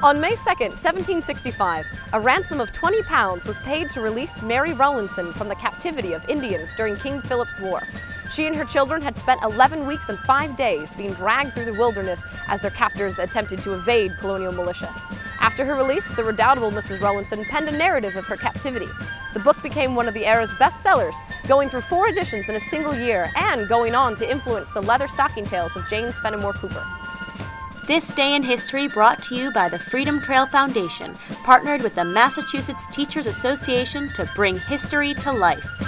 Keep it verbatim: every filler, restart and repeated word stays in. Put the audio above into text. On May second, seventeen sixty-five, a ransom of twenty pounds was paid to release Mary Rowlandson from the captivity of Indians during King Philip's War. She and her children had spent eleven weeks and five days being dragged through the wilderness as their captors attempted to evade colonial militia. After her release, the redoubtable Missus Rowlandson penned a narrative of her captivity. The book became one of the era's bestsellers, going through four editions in a single year and going on to influence the leather stocking tales of James Fenimore Cooper. This Day in History brought to you by the Freedom Trail Foundation, partnered with the Massachusetts Teachers Association to bring history to life.